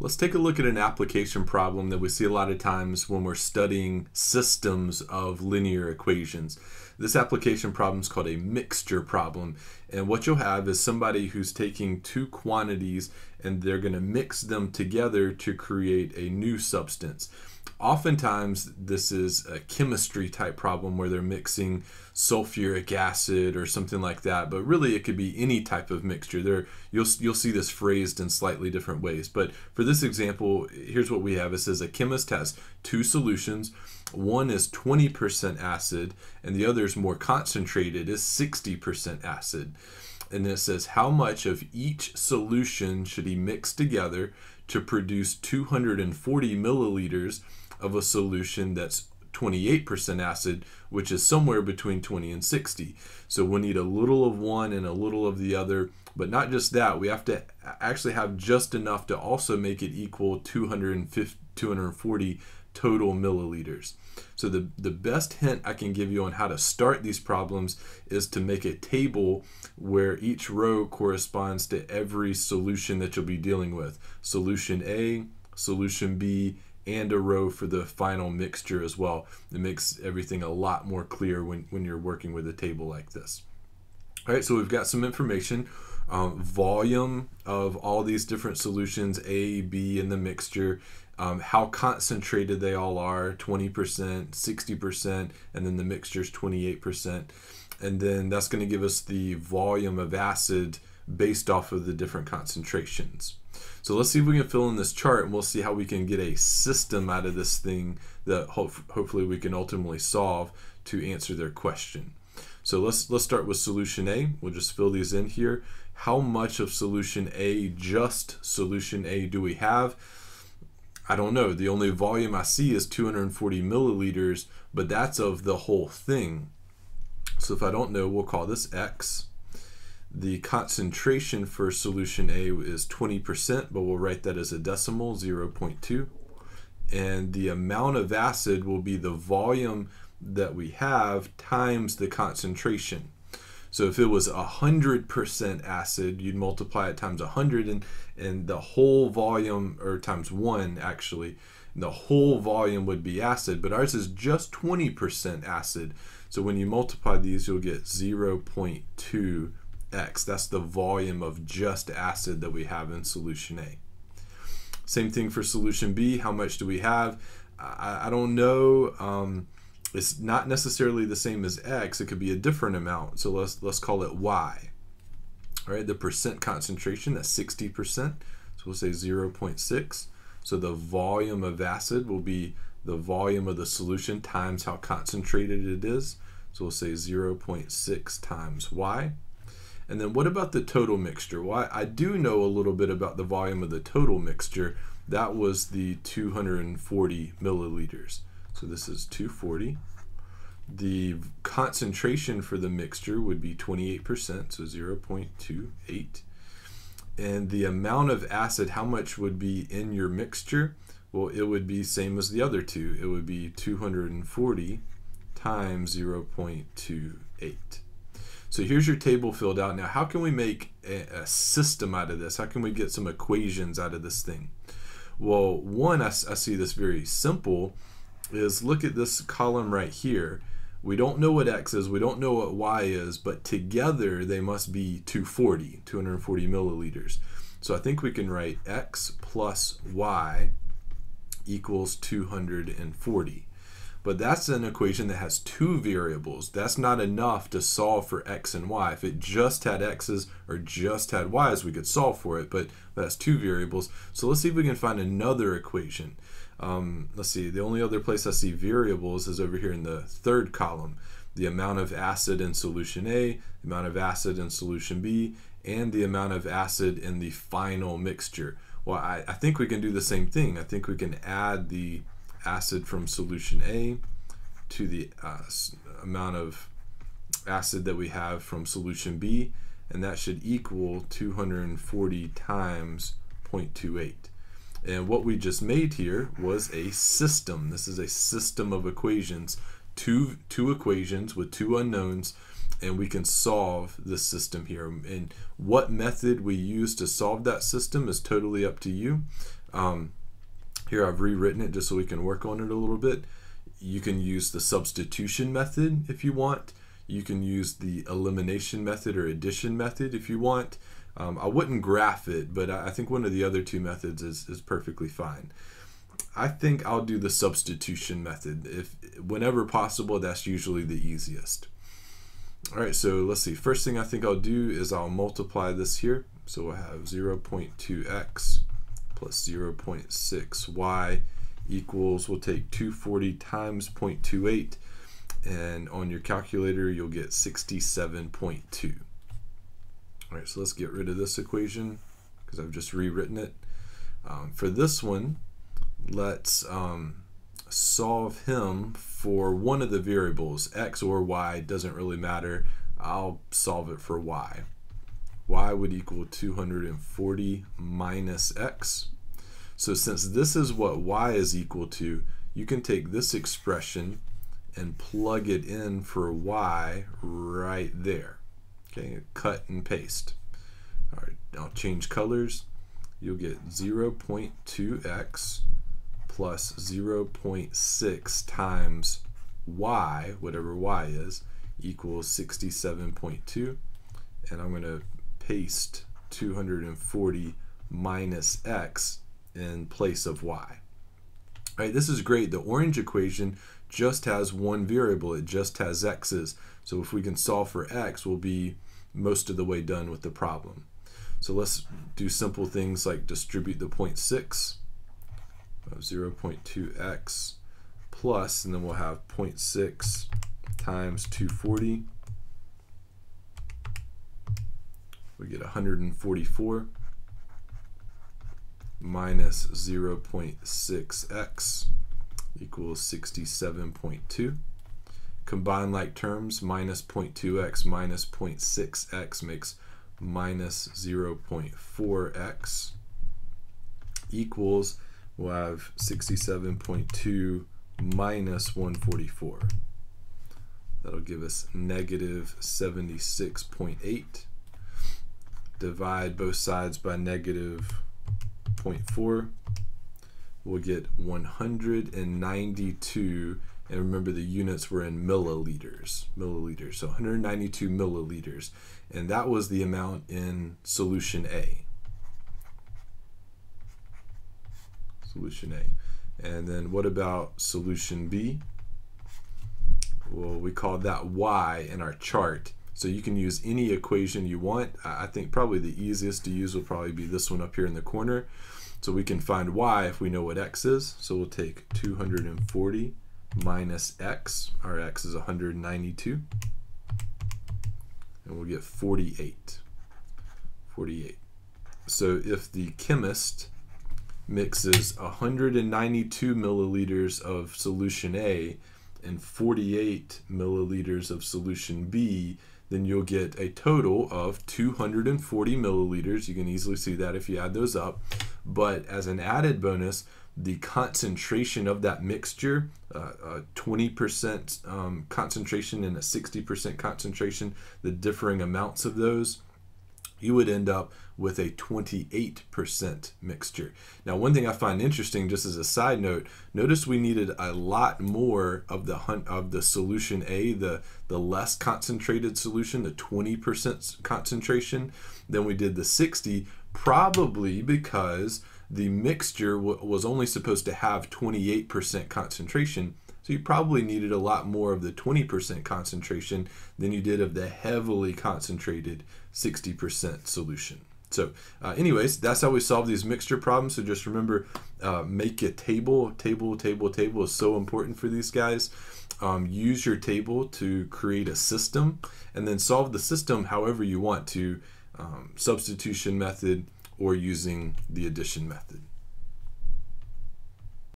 Let's take a look at an application problem that we see a lot of times when we're studying systems of linear equations. This application problem is called a mixture problem. And what you'll have is somebody who's taking two quantities and they're going to mix them together to create a new substance. Oftentimes, this is a chemistry type problem where they're mixing sulfuric acid or something like that, but really it could be any type of mixture. You'll see this phrased in slightly different ways, but for this example, here's what we have. It says a chemist has two solutions. One is 20% acid, and the other is more concentrated, is 60% acid. And it says, how much of each solution should he mix together to produce 240 milliliters of a solution that's 28% acid, which is somewhere between 20 and 60. So we'll need a little of one and a little of the other, but not just that. We have to actually have just enough to also make it equal 240 total milliliters. So the best hint I can give you on how to start these problems is to make a table where each row corresponds to every solution that you'll be dealing with. Solution A, solution B, and a row for the final mixture as well. It makes everything a lot more clear when you're working with a table like this. All right, so we've got some information. Volume of all these different solutions, A, B, and the mixture, how concentrated they all are, 20%, 60%, and then the mixture is 28%. And then that's going to give us the volume of acid based off of the different concentrations. So let's see if we can fill in this chart, and we'll see how we can get a system out of this thing that hopefully we can ultimately solve to answer their question. So let's start with solution A. We'll just fill these in here. How much of solution A, just solution A, do we have? I don't know. The only volume I see is 240 milliliters, but that's of the whole thing. So if I don't know, we'll call this X. The concentration for solution A is 20%, but we'll write that as a decimal, 0.2. And the amount of acid will be the volume that we have times the concentration. So if it was 100% acid, you'd multiply it times 100 and the whole volume, or times 1 actually, and the whole volume would be acid, but ours is just 20% acid. So when you multiply these, you'll get 0.2x. That's the volume of just acid that we have in solution A. Same thing for solution B. How much do we have? I don't know. It's not necessarily the same as X. It could be a different amount. So let's call it Y. All right, the percent concentration, that's 60%. So we'll say 0.6. So the volume of acid will be the volume of the solution times how concentrated it is. So we'll say 0.6 times Y. And then what about the total mixture? Well, I do know a little bit about the volume of the total mixture. That was the 240 milliliters. So this is 240. The concentration for the mixture would be 28%, so 0.28. And the amount of acid, how much would be in your mixture? Well, it would be same as the other two. It would be 240 times 0.28. So here's your table filled out. Now, how can we make a system out of this? How can we get some equations out of this thing? Well, one, I see this very simple. Is look at this column right here. We don't know what X is, we don't know what Y is, but together they must be 240 milliliters. So I think we can write X plus Y equals 240. But that's an equation that has two variables. That's not enough to solve for X and Y. If it just had X's or just had Y's, we could solve for it, but that's two variables. So let's see if we can find another equation. Let's see, the only other place I see variables is over here in the third column. The amount of acid in solution A, the amount of acid in solution B, and the amount of acid in the final mixture. Well, I think we can do the same thing. I think we can add the acid from solution A to the amount of acid that we have from solution B, and that should equal 240 times 0.28. And what we just made here was a system. This is a system of equations, two equations with two unknowns and we can solve the system here. And what method we use to solve that system is totally up to you. Here I've rewritten it just so we can work on it a little bit. You can use the substitution method if you want. You can use the elimination method or addition method if you want. I wouldn't graph it, but I think one of the other two methods is perfectly fine. I think I'll do the substitution method. Whenever possible, that's usually the easiest. All right, so let's see. First thing I think I'll do is I'll multiply this here. So we'll have 0.2x plus 0.6y equals, we'll take 240 times 0.28, and on your calculator you'll get 67.2. All right, so let's get rid of this equation because I've just rewritten it. For this one, let's solve him for one of the variables, x or y, doesn't really matter. I'll solve it for y. Y would equal 240 minus x. So since this is what y is equal to, you can take this expression and plug it in for y right there. Okay, cut and paste. All right, I'll change colors. You'll get 0.2x plus 0.6 times y, whatever y is, equals 67.2. And I'm going to paste 240 minus x in place of y. All right, this is great. The orange equation just has one variable. It just has x's. So if we can solve for x, we'll be most of the way done with the problem. So let's do simple things like distribute the 0.6. 0.2x plus, and then we'll have 0.6 times 240. We get 144 minus 0.6x equals 67.2. Combine like terms, minus 0.2x minus 0.6x makes minus 0.4x equals, we'll have 67.2 minus 144. That'll give us negative 76.8. Divide both sides by negative 0.4. We'll get 192. And remember, the units were in milliliters. So 192 milliliters. And that was the amount in solution A. Solution A. And then what about solution B? Well, we call that y in our chart. So you can use any equation you want. I think probably the easiest to use will probably be this one up here in the corner. So we can find y if we know what x is. So we'll take 240 minus x. Our x is 192. And we'll get 48. 48. So if the chemist mixes 192 milliliters of solution A and 48 milliliters of solution B, then you'll get a total of 240 milliliters. You can easily see that if you add those up. But as an added bonus, the concentration of that mixture, a 20% concentration and a 60% concentration, the differing amounts of those, you would end up with a 28% mixture. Now, one thing I find interesting, just as a side note, notice we needed a lot more of the solution A, the less concentrated solution, the 20% concentration, than we did the 60, probably because the mixture was only supposed to have 28% concentration. So you probably needed a lot more of the 20% concentration than you did of the heavily concentrated 60% solution. So anyways, that's how we solve these mixture problems. So just remember, make a table. Table is so important for these guys. Use your table to create a system and then solve the system however you want to, substitution method or using the addition method.